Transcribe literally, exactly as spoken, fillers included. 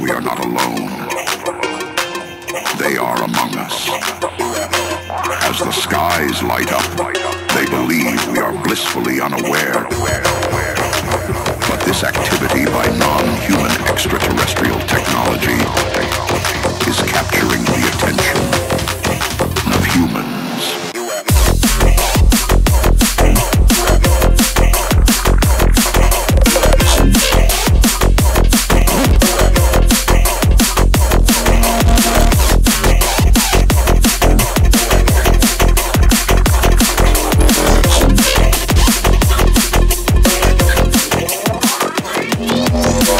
We are not alone. They are among us. As the skies light up, they believe we are blissfully unaware. But this activity by non-human extraterrestrial technology is capturing the attention of humans. Oh,